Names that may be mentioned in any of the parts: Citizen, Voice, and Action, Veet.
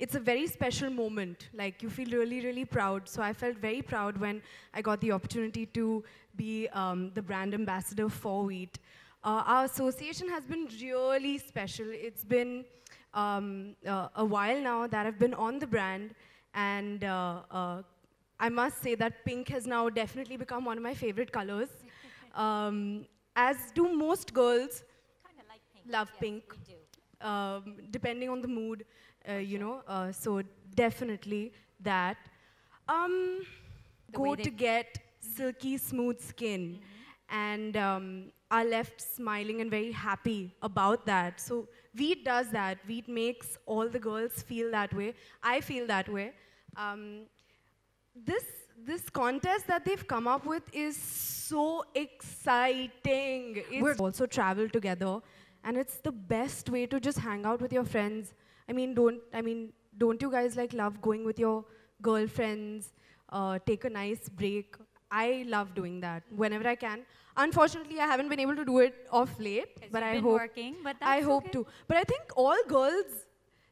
It's a very special moment. Like, you feel really, really proud. So I felt very proud when I got the opportunity to be the brand ambassador for Veet. Our association has been really special. It's been a while now that I've been on the brand, and I must say that pink has now definitely become one of my favorite colors. As do most girls. Kinda like pink. Love pink. Yes, we do. Depending on the mood, you know, so definitely that. Go to get silky smooth skin, and are left smiling and very happy about that. So Veet does that. Veet makes all the girls feel that way. I feel that way. This contest that they've come up with is so exciting. We've also traveled together. And it's the best way to just hang out with your friends. I mean, don't you guys like love going with your girlfriends, take a nice break? I love doing that whenever I can. Unfortunately, I haven't been able to do it off late, but I hope. Working, but that's I hope okay. to. But I think all girls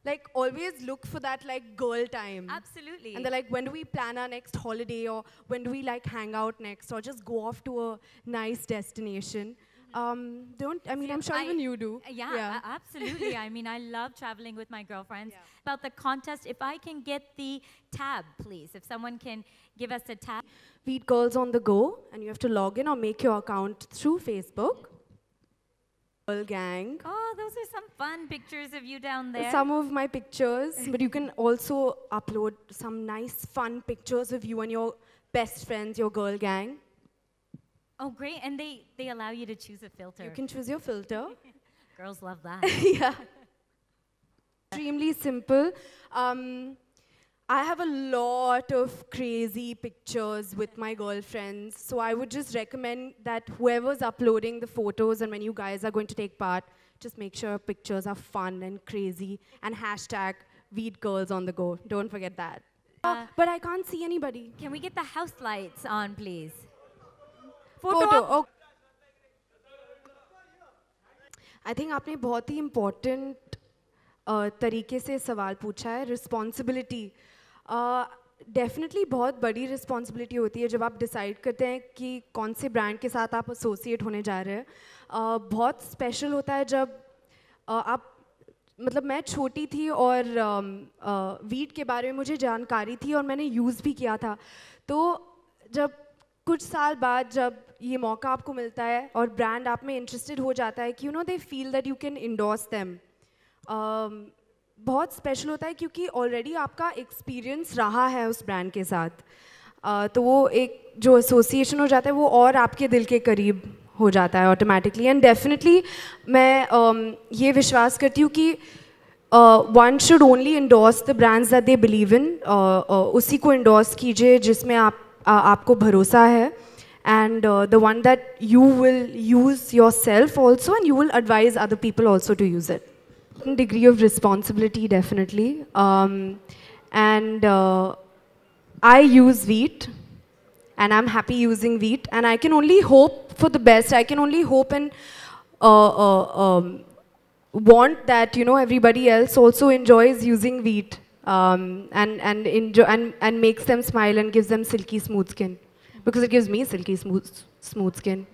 like always look for that like girl time. Absolutely. And they're like, when do we plan our next holiday, or when do we like hang out next, or just go off to a nice destination? I'm sure even you do. Yeah. Absolutely. I mean, I love traveling with my girlfriends. Yeah. About the contest, if I can get the tab, please. If someone can give us a tab. Veet Girls on the Go, and you have to log in or make your account through Facebook. Girl gang. Oh, those are some fun pictures of you down there. Some of my pictures, but you can also upload some nice, fun pictures of you and your best friends, your girl gang. Oh, great. And they allow you to choose a filter. You can choose your filter. Girls love that. Yeah. Extremely simple. I have a lot of crazy pictures with my girlfriends. So I would just recommend that whoever's uploading the photos and when you guys are going to take part, just make sure pictures are fun and crazy. And hashtag Veet Girls on the Go. Don't forget that. But I can't see anybody. Can we get the house lights on, please? Photo. Okay. I think आपने बहुत ही important तरीके से सवाल पूछा है. Responsibility. Definitely बहुत बड़ी responsibility होती है जब आप decide करते हैं कि कौन से brand के साथ आप associate होने जा रहे हैं. बहुत special होता है जब आप मतलब मैं छोटी थी और Veet के बारे में मुझे जानकारी थी और मैंने use भी किया था. तो जब कुछ साल बाद जब ये मौका आपको मिलता है और ब्रांड आप में इंटरेस्टेड हो जाता है कि you know they feel that you can endorse them बहुत स्पेशल होता है क्योंकि ऑलरेडी आपका एक्सपीरियंस रहा है उस ब्रांड के साथ तो वो एक जो एसोसिएशन हो जाता है वो और आपके दिल के करीब हो जाता है ऑटोमेटिकली एंड डेफिनेटली मैं ये विश्वास करती हूँ कि one should only endorse the brands that they believe in उसी को इंडोर्स कीजिए जिसमें आप आपको भरोसा है and the one that you will use yourself also and you will advise other people also to use it. Degree of responsibility definitely and I use Veet and I'm happy using Veet and I can only hope for the best. I can only hope and want that you know everybody else also enjoys using Veet. And makes them smile and gives them silky smooth skin because it gives me silky smooth skin.